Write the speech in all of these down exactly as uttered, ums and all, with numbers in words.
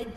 Red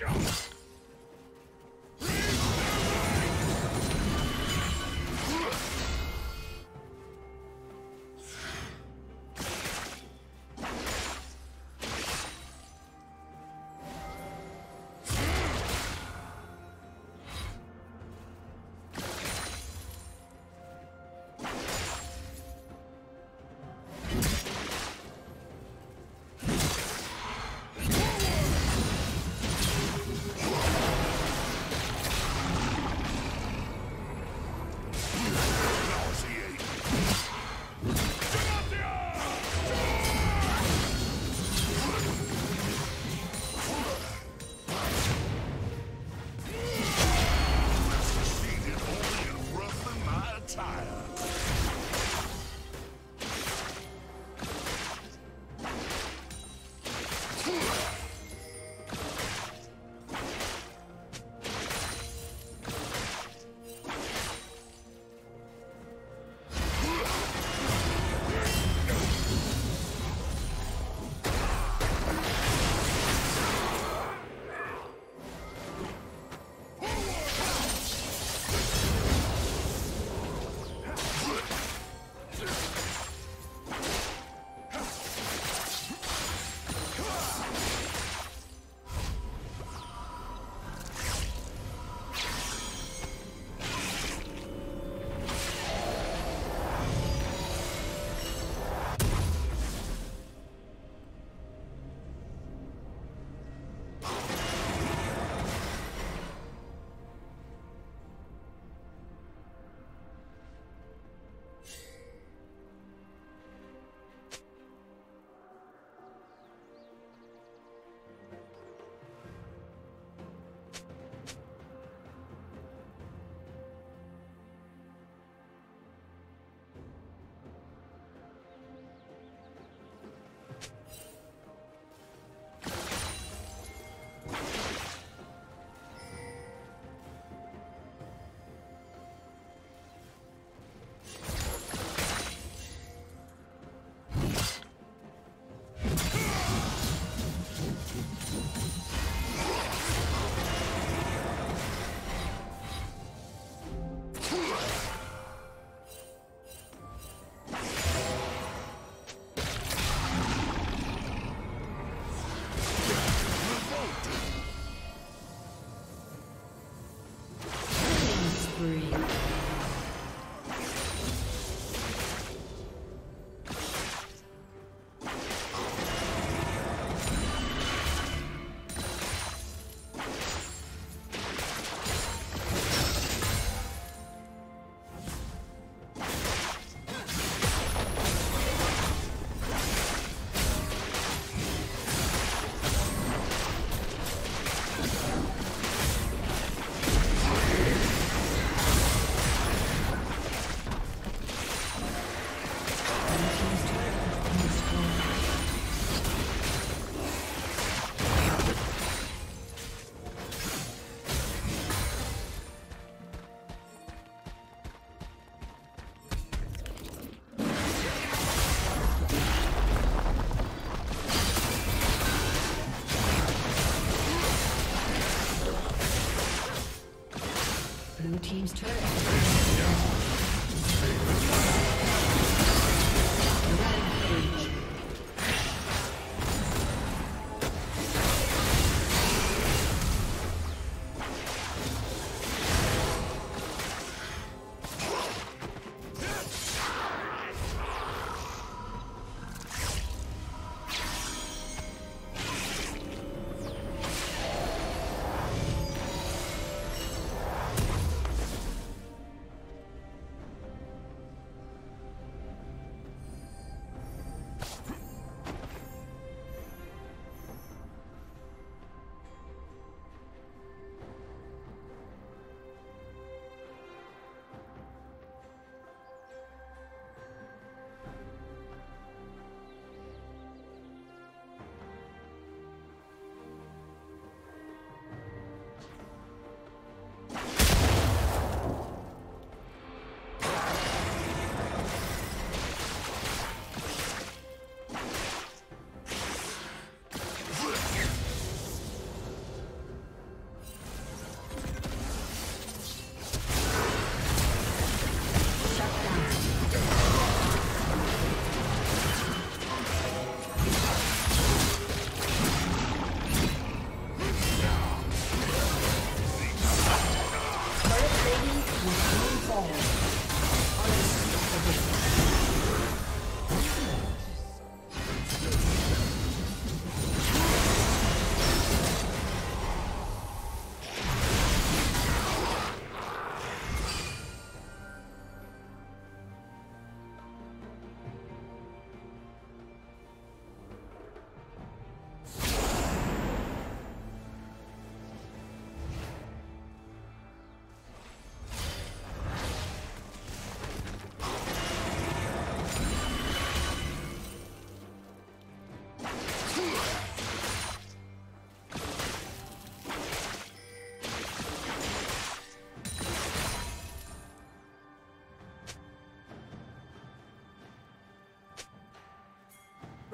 Jump. Team's turret. Rampage.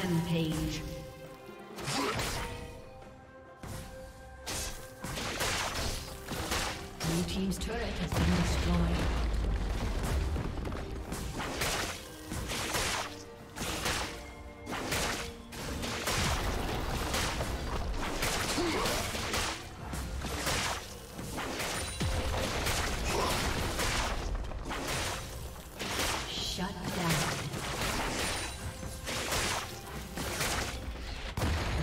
Rampage. Blue team's turret has been destroyed.